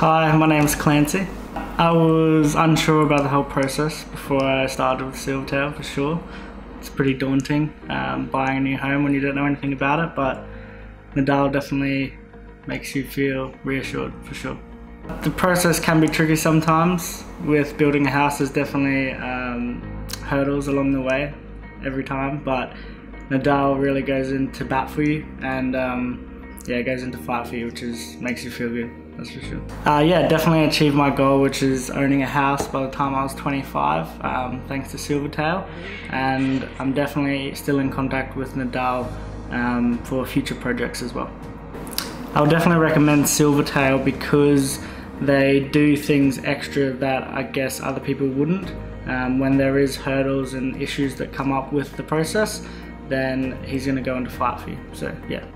Hi, my name's Clancy. I was unsure about the whole process before I started with Silvertail, for sure. It's pretty daunting buying a new home when you don't know anything about it, but Nidal definitely makes you feel reassured, for sure. The process can be tricky sometimes. With building a house, there's definitely hurdles along the way every time, but Nidal really goes into bat for you and yeah, goes into fight for you, which makes you feel good. That's for sure. Yeah, definitely achieved my goal, which is owning a house by the time I was 25, thanks to Silvertail. And I'm definitely still in contact with Nidal for future projects as well. I would definitely recommend Silvertail because they do things extra that I guess other people wouldn't. When there is hurdles and issues that come up with the process, then he's going to go into fight for you. So yeah.